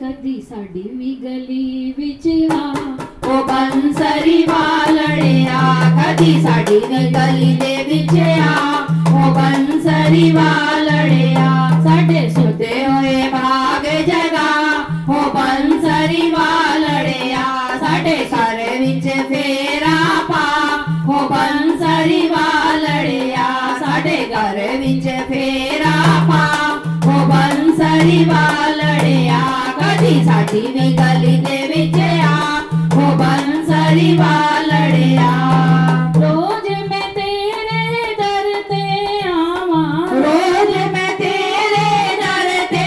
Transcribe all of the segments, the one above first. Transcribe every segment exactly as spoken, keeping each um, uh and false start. कदी साडी विगली विच आ ओ बंसरी वालड़िया कदी साडी विगली दे विच आ ओ बंसरी वालड़िया साडे सुते होए भाग जगा ओ बंसरी वालड़िया साडे सारे विच फेरा पा ओ बंसरी वालड़िया साडे घर विच फेरा पा ओ बंसरी वालड़िया कदी साडी विगली दे विच आ ओ बंसरी वालड़िया रोज मैं तेरे दर ते आवा रोज मैं तेरे दर ते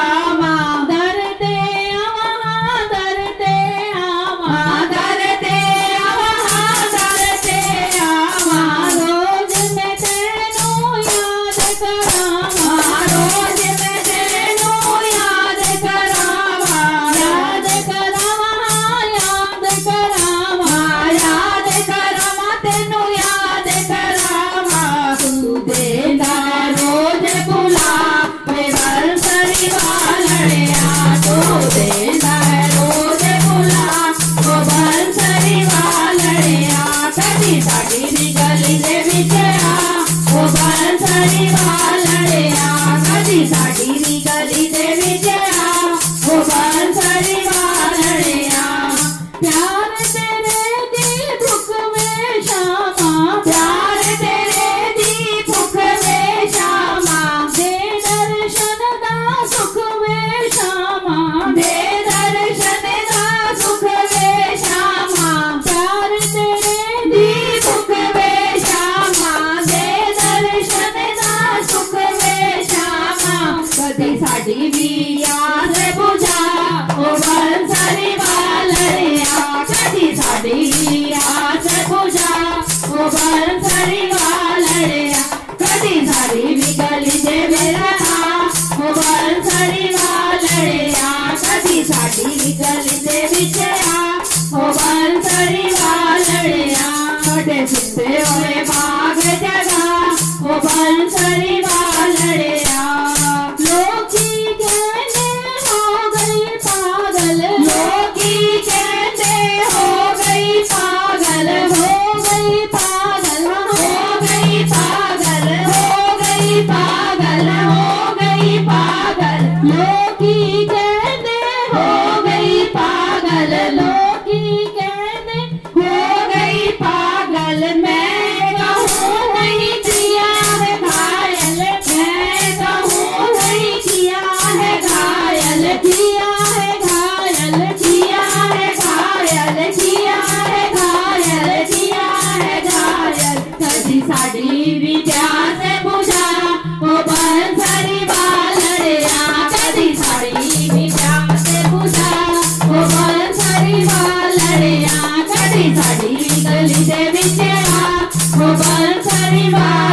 आवा दर ते आवा दर ते आवा दर ते आवा दर ते आवा रोज मैं तेनू याद करावा रोज मैं तेनू याद करावा Bye.